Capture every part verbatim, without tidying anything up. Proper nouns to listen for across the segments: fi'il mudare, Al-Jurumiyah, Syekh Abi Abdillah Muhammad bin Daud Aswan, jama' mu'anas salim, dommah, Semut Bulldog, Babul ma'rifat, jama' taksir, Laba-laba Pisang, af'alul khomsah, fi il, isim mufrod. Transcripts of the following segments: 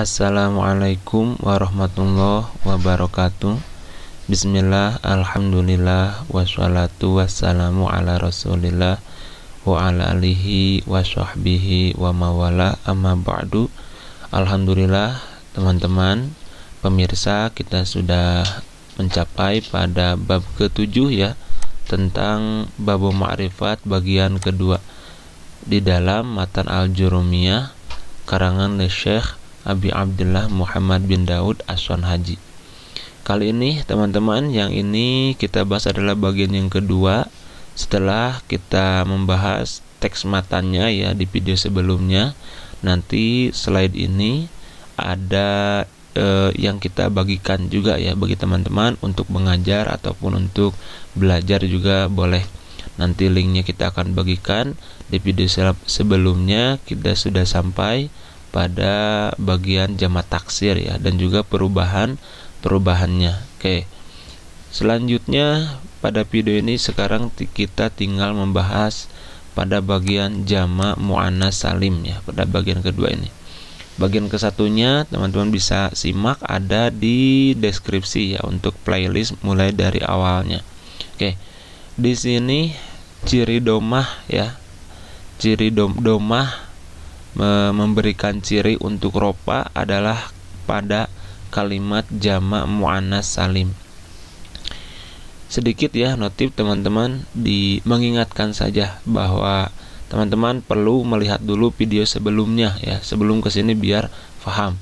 Assalamualaikum warahmatullahi wabarakatuh. Bismillah, alhamdulillah, wassalatu wassalamu ala rasulillah wa ala alihi wa sahbihi wa mawala, amma ba'du. Alhamdulillah teman-teman pemirsa, kita sudah mencapai pada bab ketujuh ya, tentang Babul Ma'rifat bagian kedua di dalam matan Al-Jurumiyah karangan Syekh Abi Abdillah Muhammad bin Daud Aswan Haji. Kali ini teman-teman, yang ini kita bahas adalah bagian yang kedua setelah kita membahas teks matanya ya di video sebelumnya. Nanti slide ini ada eh, yang kita bagikan juga ya bagi teman-teman untuk mengajar ataupun untuk belajar juga boleh. Nanti linknya kita akan bagikan. Di video sebelumnya kita sudah sampai pada bagian jama' taksir ya, dan juga perubahan-perubahannya. Oke. Selanjutnya pada video ini sekarang kita tinggal membahas pada bagian jama' mu'anas salim ya, pada bagian kedua ini. Bagian kesatunya teman-teman bisa simak, ada di deskripsi ya untuk playlist mulai dari awalnya. Oke. Di sini ciri domah ya. Ciri dom domah memberikan ciri untuk ropa adalah pada kalimat jama' mu'anas salim. Sedikit ya notif teman-teman, di mengingatkan saja bahwa teman-teman perlu melihat dulu video sebelumnya ya sebelum kesini biar paham.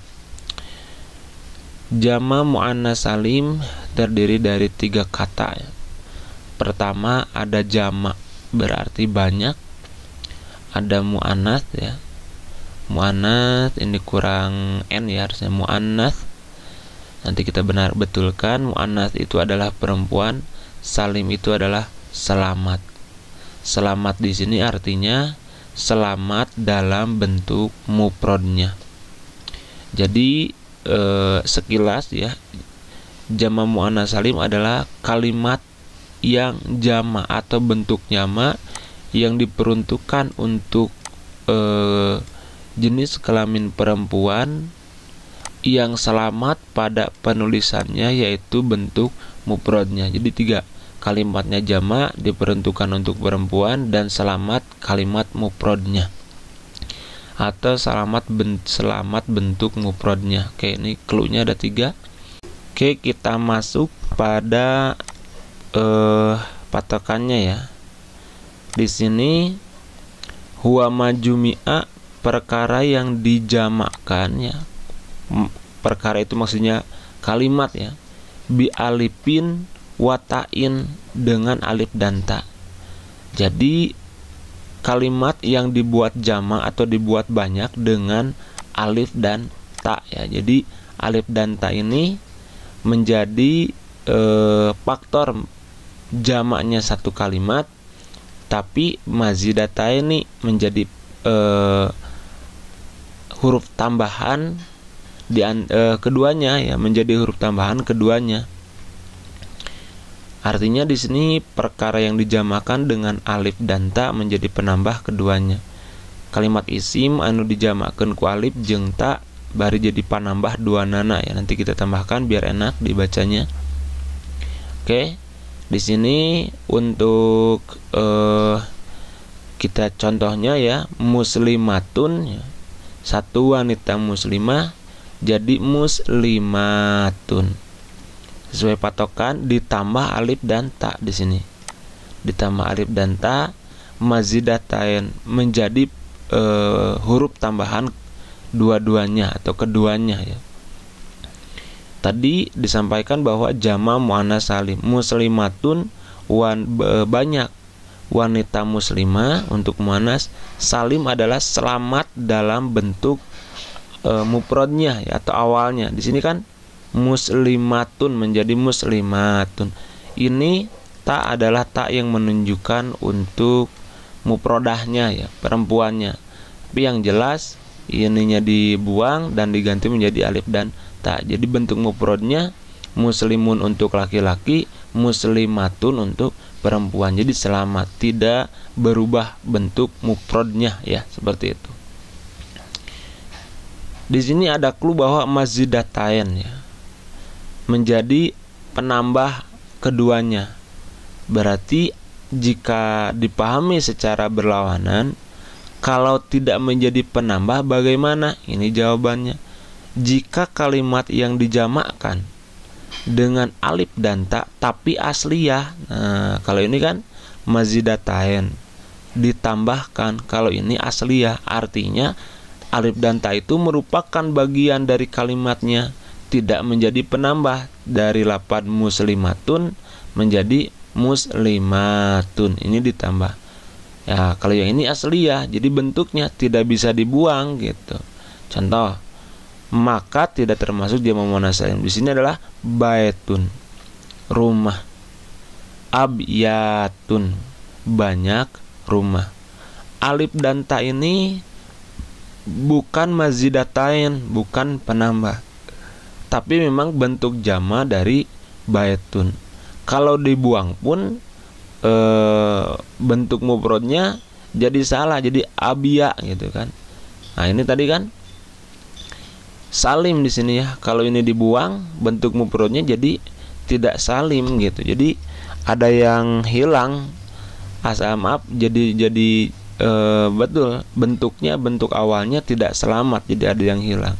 Jama' mu'anas salim terdiri dari tiga kata ya. Pertama ada jama' berarti banyak, ada mu'anas ya, mu'anas ini kurang n ya, harusnya mu'anas. Nanti kita benar betulkan, mu'anas itu adalah perempuan, salim itu adalah selamat. Selamat di sini artinya selamat dalam bentuk mufradnya. Jadi eh, sekilas ya, jama' mu'anas salim adalah kalimat yang jama' atau bentuk jama' yang diperuntukkan untuk eh, jenis kelamin perempuan yang selamat pada penulisannya, yaitu bentuk mufradnya. Jadi tiga, kalimatnya jama' diperuntukkan untuk perempuan dan selamat kalimat mufradnya atau selamat bent selamat bentuk mufradnya. Oke, ini cluenya ada tiga. Oke, kita masuk pada eh, patokannya ya. Di sini huwa majumi'a, perkara yang dijamakan ya, perkara itu maksudnya kalimat ya, bi alipin watain, dengan alif dan ta. Jadi kalimat yang dibuat jama atau dibuat banyak dengan alif dan ta ya. Jadi alif dan ta ini menjadi eh, faktor jamaknya satu kalimat, tapi mazidata ini menjadi eh, huruf tambahan di eh, keduanya ya, menjadi huruf tambahan keduanya. Artinya di sini perkara yang dijamakan dengan alif dan ta menjadi penambah keduanya. Kalimat isim anu dijamakan ku alif jeung ta bari jadi penambah dua nana ya. Nanti kita tambahkan biar enak dibacanya. Oke. Di sini untuk eh, kita contohnya ya, muslimatun ya, satu wanita muslimah jadi muslimatun. Sesuai patokan ditambah alif dan ta di sini. Ditambah alif dan ta mazidatain menjadi e, huruf tambahan dua-duanya atau keduanya ya. Tadi disampaikan bahwa jama' mu'anas salim muslimatun wan, e, banyak, wanita muslimah untuk mu'anas, salim adalah selamat dalam bentuk e, mufradnya ya, atau awalnya. Di sini kan muslimatun menjadi muslimatun. Ini ta adalah ta yang menunjukkan untuk mufradahnya ya, perempuannya. Tapi yang jelas ininya dibuang dan diganti menjadi alif dan ta. Jadi bentuk mufradnya muslimun untuk laki-laki, muslimatun untuk perempuan. Jadi selamat, tidak berubah bentuk mufradnya ya, seperti itu. Di sini ada clue bahwa mazidatayn ya, menjadi penambah keduanya. Berarti jika dipahami secara berlawanan, kalau tidak menjadi penambah bagaimana? Ini jawabannya. Jika kalimat yang dijamakkan dengan alif dan ta tapi asliyah. Nah, kalau ini kan mazidatayn ditambahkan, kalau ini asliyah, artinya alif dan ta itu merupakan bagian dari kalimatnya, tidak menjadi penambah. Dari lafaz muslimatun menjadi muslimatun, ini ditambah. Ya, kalau yang ini asliyah, jadi bentuknya tidak bisa dibuang gitu. Contoh, maka tidak termasuk jama' mu'anas salim. Di sini adalah baitun, rumah, abyatun, banyak rumah. Alif dan ta ini bukan mazidatayn, bukan penambah, tapi memang bentuk jama dari baitun. Kalau dibuang pun e, bentuk mufradnya jadi salah, jadi abya gitu kan. Nah, ini tadi kan salim di sini ya. Kalau ini dibuang, bentuk mufradnya jadi tidak salim gitu. Jadi ada yang hilang, asal maaf, jadi jadi E, betul, bentuknya, bentuk awalnya tidak selamat, jadi ada yang hilang.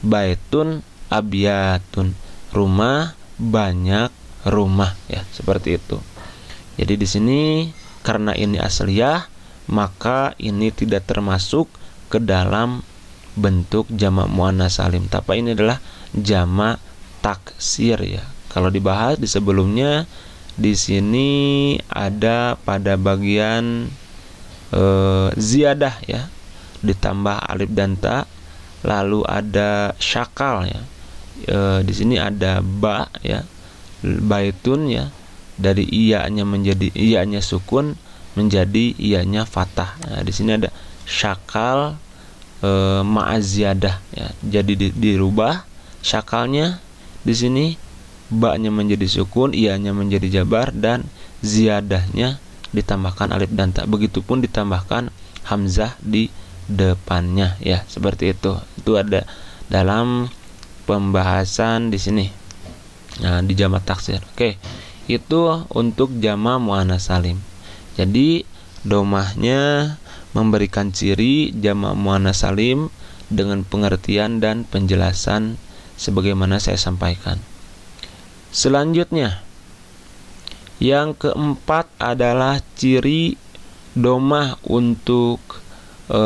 Baitun, abyatun, rumah, banyak rumah ya, seperti itu. Jadi di sini karena ini asliyah, maka ini tidak termasuk ke dalam bentuk jama' mu'anas salim, tapi ini adalah jama' taksir ya. Kalau dibahas di sebelumnya, di sini ada pada bagian E, ziyadah ya, ditambah alif dan ta, lalu ada syakal ya, e, di sini ada ba ya, baitun ya, dari iyanya menjadi iyanya sukun menjadi iyanya fathah. Nah, di sini ada syakal e, ma'aziyadah ya, jadi di, dirubah syakalnya di sini, ba-nya menjadi sukun, iyanya menjadi jabar, dan ziyadahnya ditambahkan alif dan ta, begitupun ditambahkan hamzah di depannya ya, seperti itu. Itu ada dalam pembahasan di sini. Nah, di jama' taksir. Oke, itu untuk jama' mu'anas salim. Jadi domahnya memberikan ciri jama' mu'anas salim dengan pengertian dan penjelasan sebagaimana saya sampaikan. Selanjutnya yang keempat adalah ciri domah untuk e,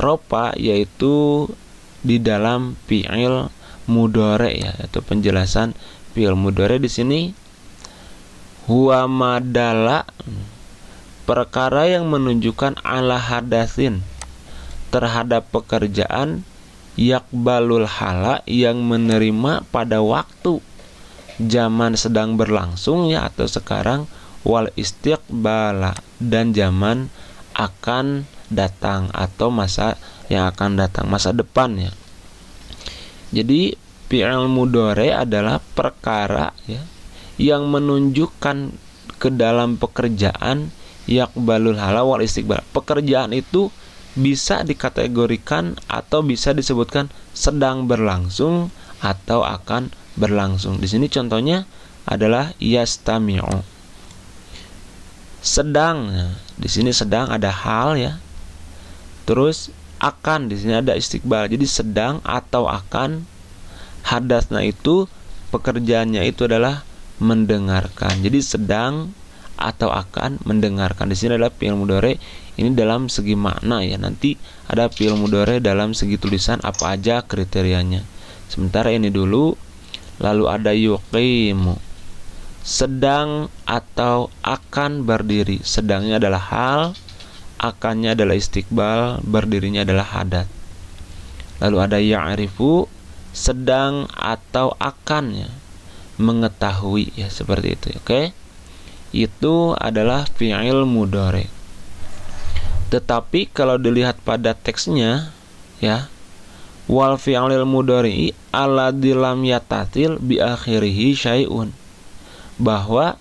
ropa, yaitu di dalam fi'il mudore ya, yaitu penjelasan fi'il mudore. Di sini huwa madala, perkara yang menunjukkan ala hadasin, terhadap pekerjaan, yakbalul hala, yang menerima pada waktu zaman sedang berlangsung ya, atau sekarang, wal istiqbala, dan zaman akan datang atau masa yang akan datang, masa depan ya. Jadi fi'il mudore adalah perkara ya, yang menunjukkan ke dalam pekerjaan, yakbalul hala wal istiqbal. Pekerjaan itu bisa dikategorikan atau bisa disebutkan sedang berlangsung atau akan berlangsung. Di sini contohnya adalah yastami'u. Sedang, nah, di sini sedang ada hal ya. Terus akan, di sini ada istiqbal. Jadi sedang atau akan hadasna itu pekerjaannya itu adalah mendengarkan. Jadi sedang atau akan mendengarkan. Di sini adalah fi'il mudore. Ini dalam segi makna ya. Nanti ada fi'il mudore dalam segi tulisan apa aja kriterianya. Sementara ini dulu. Lalu ada yuqimu, sedang atau akan berdiri. Sedangnya adalah hal, akannya adalah istiqbal, berdirinya adalah hadat. Lalu ada ya'rifu, sedang atau akannya mengetahui ya, seperti itu. Oke, itu adalah fi'il mudore. Tetapi kalau dilihat pada teksnya ya, wal fi'il mudhari alladzi lam yatatil bi akhirih syai'un, bahwa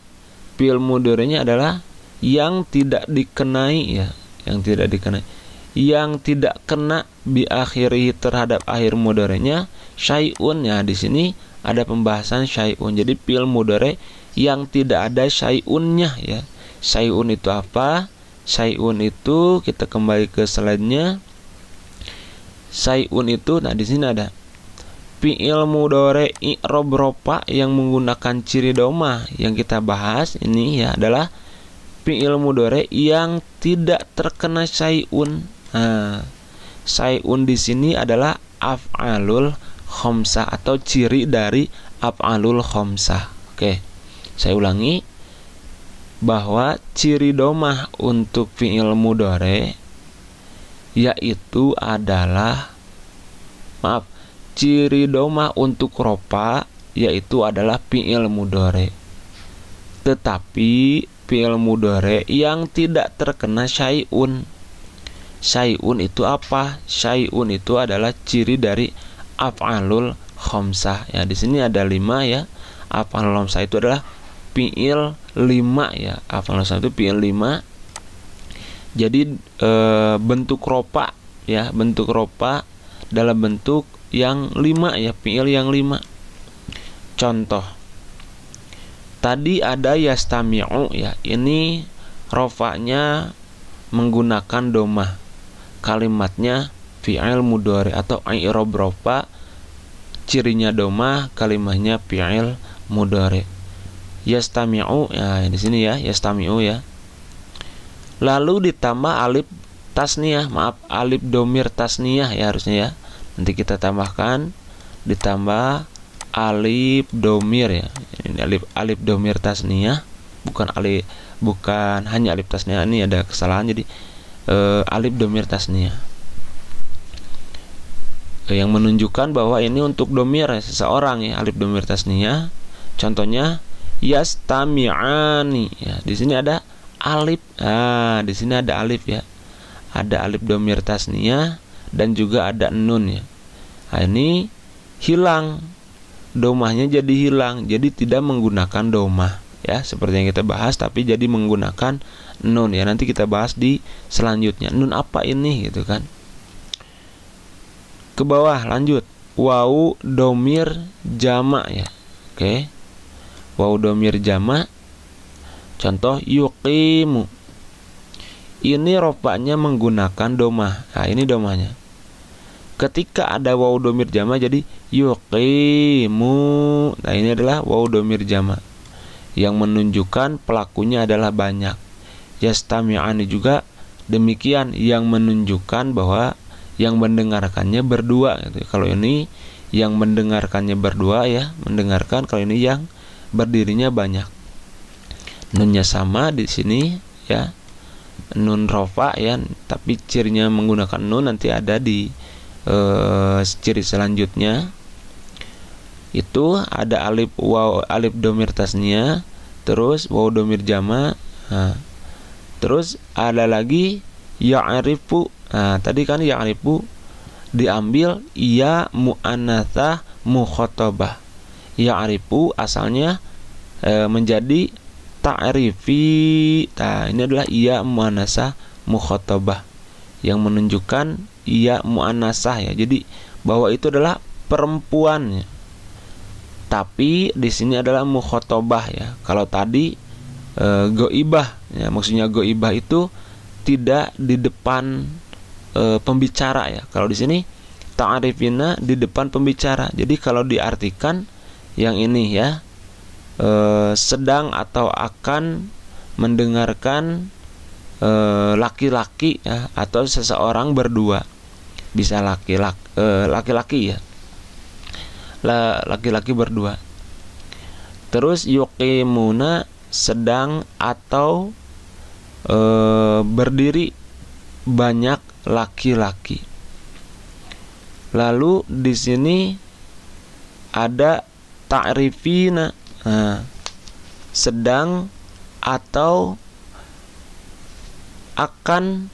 fi'il mudhari'nya adalah yang tidak dikenai ya, yang tidak dikenai, yang tidak kena bi akhiri terhadap akhir mudarenya, syai'un. Ya, di sini ada pembahasan syai'un. Jadi fi'il mudare yang tidak ada syai'unnya, ya. Syai'un itu apa? Syai'un itu kita kembali ke slide-nya. Syai'un itu, nah di sini ada fi'il mudore i'rob ropa yang menggunakan ciri doma. Yang kita bahas ini ya adalah fi'il mudore yang tidak terkena syai'un. Nah, syai'un di sini adalah af'alul khomsah atau ciri dari af'alul khomsah. Oke, saya ulangi bahwa ciri domah untuk fi'il mudore yaitu adalah maaf ciri domah untuk ropa yaitu adalah fi'il mudore. Tetapi fi'il mudore yang tidak terkena syai'un. Syai'un itu apa? Syai'un itu adalah ciri dari af'alul khomsah. Ya, di sini ada lima ya. Af'alul khomsah itu adalah fi'il lima ya. Af'alul khomsah itu fi'il lima. Jadi e, bentuk ropa ya, bentuk ropa dalam bentuk yang lima ya, fi'il yang lima. Contoh, tadi ada yastami'u ya. Ini rofanya menggunakan domah, kalimatnya fi'il mudore atau i'rob rofa, cirinya domah, kalimatnya fi'il mudore. Yastami'u ya, di sini ya, yastami'u ya. Lalu ditambah alif tasniyah, maaf alif domir tasniyah ya harusnya ya. Nanti kita tambahkan, ditambah alif domir ya. Ini alif alif domir tasniyah, bukan alif, bukan hanya alif tasniyah, ini ada kesalahan jadi e, alif domir tasniyah. E, yang menunjukkan bahwa ini untuk domir ya, seseorang ya, alif domir tasniyah. Contohnya yastami'ani ya. Di sini ada alif. Ah, di sini ada alif ya. Ada alif domir tasniyah. Dan juga ada nun ya. Nah, ini hilang domahnya, jadi hilang, jadi tidak menggunakan domah ya, seperti yang kita bahas, tapi jadi menggunakan nun ya. Nanti kita bahas di selanjutnya nun apa ini gitu kan. Ke bawah lanjut, wau domir jama ya. Oke, wau domir jama. Contoh yuqimu, ini rofaknya menggunakan domah. Nah, ini domahnya. Ketika ada waw domir jama jadi yuqimu. Nah, ini adalah waw domir jama yang menunjukkan pelakunya adalah banyak. Yastami'ani juga demikian, yang menunjukkan bahwa yang mendengarkannya berdua gitu. Kalau ini yang mendengarkannya berdua ya, mendengarkan. Kalau ini yang berdirinya banyak. Nunnya sama di sini ya. Nun rofa ya, tapi cirinya menggunakan nun, nanti ada di Uh, ciri selanjutnya itu ada alif waw, alif domir tasnya, terus waw domir jama. Nah, terus ada lagi ya'rifu. Nah, tadi kan ya'rifu diambil ya mu'anatsah mukhotobah. Ya'rifu asalnya uh, menjadi ta'rifi. Nah, ini adalah ya mu'anatsah mukhotobah yang menunjukkan iya mu'anasah ya. Jadi bahwa itu adalah perempuannya. Tapi di sini adalah mukhotobah ya. Kalau tadi e, goibah ya, maksudnya goibah itu tidak di depan e, pembicara ya. Kalau di sini ta'arifina di depan pembicara. Jadi kalau diartikan yang ini ya, e, sedang atau akan mendengarkan laki-laki e, ya, atau seseorang berdua. Bisa laki-laki eh, laki-laki ya, laki-laki berdua. Terus yuqimuna sedang atau eh, berdiri banyak laki-laki. Lalu di sini ada ta'rifina, nah, sedang atau akan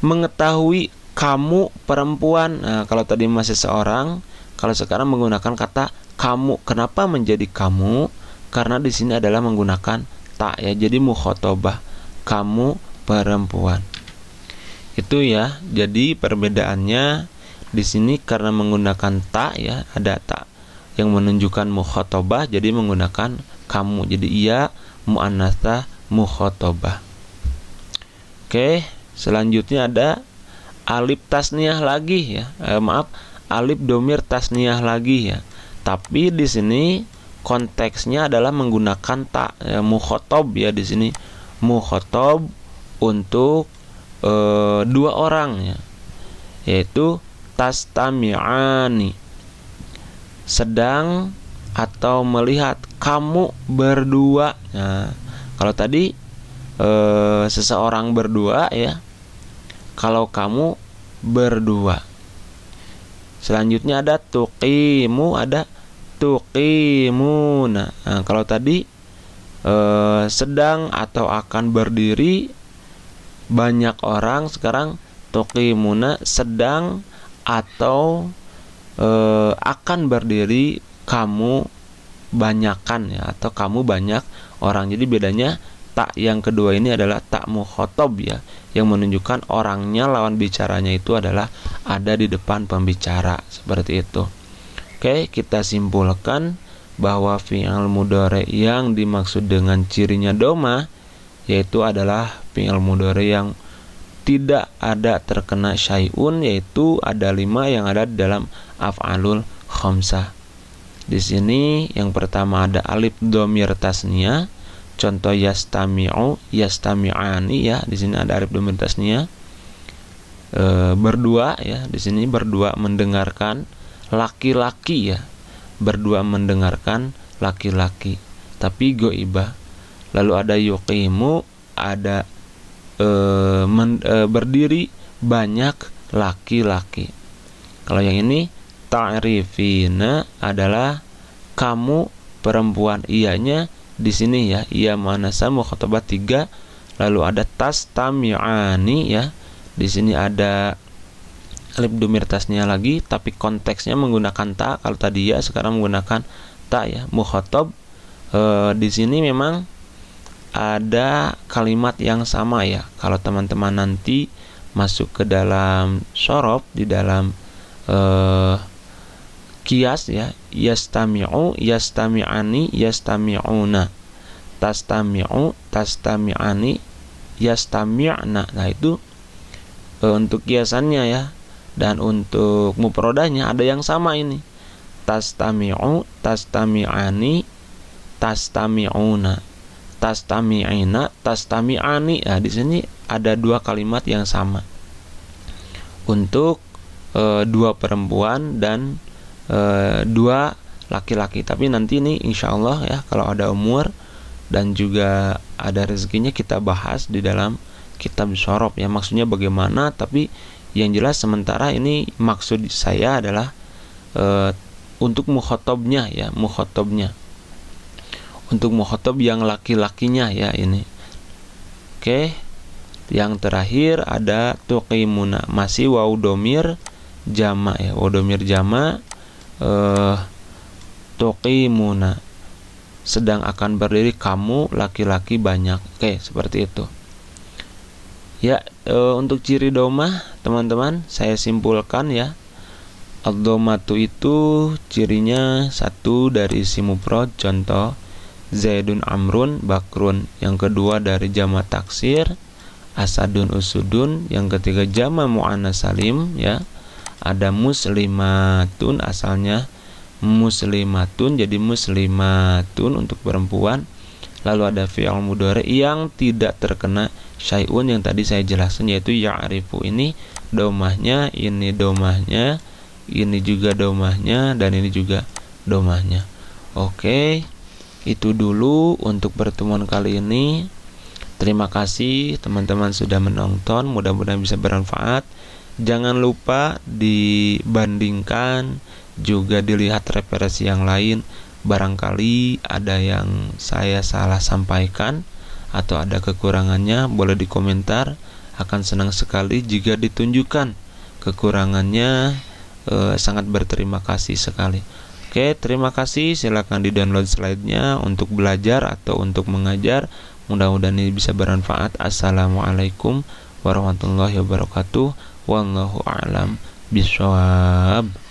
mengetahui kamu perempuan. Nah, kalau tadi masih seorang, kalau sekarang menggunakan kata kamu. Kenapa menjadi kamu? Karena di sini adalah menggunakan tak ya. Jadi mukhotobah, kamu perempuan. Itu ya. Jadi perbedaannya di sini karena menggunakan ta ya, ada ta yang menunjukkan mukhotobah, jadi menggunakan kamu. Jadi ia mu'anatha mukhotobah. Oke, selanjutnya ada alif tasniyah lagi ya. Eh, maaf, alif domir tasniyah lagi ya. Tapi di sini konteksnya adalah menggunakan ta ya, mukhotob ya di sini. Mukhotob untuk e, dua orang ya. Yaitu tastami'ani, sedang atau melihat kamu berdua. Nah, kalau tadi e, seseorang berdua ya, kalau kamu berdua. Selanjutnya ada tuqimu, ada tuqimuna. Nah, kalau tadi e, sedang atau akan berdiri banyak orang, sekarang tuqimuna sedang atau e, akan berdiri kamu banyakan ya, atau kamu banyak orang. Jadi bedanya tak yang kedua ini adalah tak mukhotob ya, yang menunjukkan orangnya, lawan bicaranya itu adalah ada di depan pembicara, seperti itu. Oke, kita simpulkan bahwa fi'il mudore yang dimaksud dengan cirinya doma yaitu adalah fi'il mudore yang tidak ada terkena syai'un, yaitu ada lima yang ada di dalam af'alul khomsah. Di sini yang pertama ada alif domir tasnia, contoh yastami'u, yastami'ani ya. Di sini ada alif domir tasnia, e, berdua ya. Di sini berdua mendengarkan laki-laki ya, berdua mendengarkan laki-laki tapi goibah. Lalu ada yuqimu, ada e, men, e, berdiri banyak laki-laki. Kalau yang ini ta'rifina adalah kamu perempuan, ianya di sini ya, ia manasa mukhatabah tiga. Lalu ada tastami'ani ya, di sini ada alif domir tasnya lagi tapi konteksnya menggunakan ta. Kalau tadi ya, sekarang menggunakan ta ya, mukhatab. E, di sini memang ada kalimat yang sama ya. Kalau teman-teman nanti masuk ke dalam sorof, di dalam e, kias ya, yastami'u, yastami'ani, yastami'una, tastami'u, tastami'ani, yastami'na. Nah itu e, untuk kiasannya ya, dan untuk mufrodanya ada yang sama ini, tastami'u, tastami'ani, tastami'una, tastami'ina, tastami'ani. Nah di sini ada dua kalimat yang sama untuk e, dua perempuan dan E, dua laki-laki. Tapi nanti ini insya Allah ya, kalau ada umur dan juga ada rezekinya kita bahas di dalam kitab syarab ya, maksudnya bagaimana. Tapi yang jelas sementara ini maksud saya adalah e, untuk mukhotobnya ya, mukhotobnya, untuk mukhotob yang laki-lakinya ya ini. Oke, yang terakhir ada tuqimuna, masih waw domir jama ya, waw domir jama. Uh, tuqimuna, sedang akan berdiri kamu laki-laki banyak. Oke, seperti itu ya. Uh, untuk ciri domah teman-teman saya simpulkan ya, ad-domatu itu cirinya satu dari isi mufrad, contoh zaidun amrun bakrun. Yang kedua dari jama' taksir, asadun usudun. Yang ketiga jama' mu'anas salim ya, ada muslimatun, asalnya muslimatun jadi muslimatun untuk perempuan. Lalu ada fi'il mudore yang tidak terkena syai'un yang tadi saya jelaskan, yaitu ya'rifu. Ini domahnya, ini domahnya, ini juga domahnya, dan ini juga domahnya. Oke, itu dulu untuk pertemuan kali ini. Terima kasih teman-teman sudah menonton, mudah-mudahan bisa bermanfaat. Jangan lupa dibandingkan, juga dilihat referensi yang lain, barangkali ada yang saya salah sampaikan atau ada kekurangannya, boleh dikomentar. Akan senang sekali jika ditunjukkan kekurangannya, eh, sangat berterima kasih sekali. Oke, terima kasih. Silakan di-download slide-nya untuk belajar atau untuk mengajar. Mudah-mudahan ini bisa bermanfaat. Assalamualaikum warahmatullahi wabarakatuh. Wallahu a'lam bishawab.